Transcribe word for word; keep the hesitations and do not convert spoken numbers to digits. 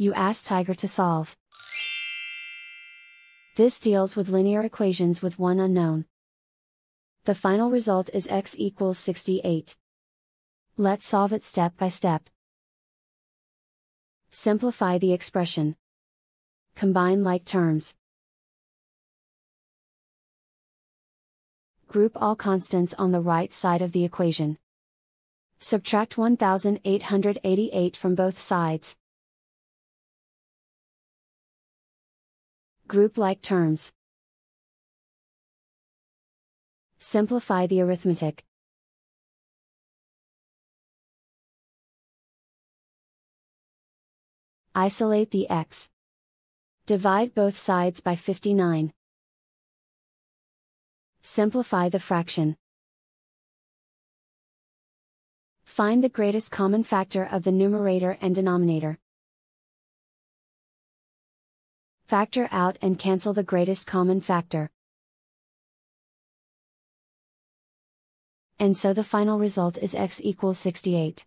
you ask Tiger to solve. This deals with linear equations with one unknown. The final result is x equals sixty-eight. Let's solve it step by step. Simplify the expression. Combine like terms. Group all constants on the right side of the equation. Subtract one thousand eight hundred eighty-eight from both sides. Group like terms. Simplify the arithmetic. Isolate the x. Divide both sides by fifty-nine. Simplify the fraction. Find the greatest common factor of the numerator and denominator. Factor out and cancel the greatest common factor. And so the final result is x equals sixty-eight.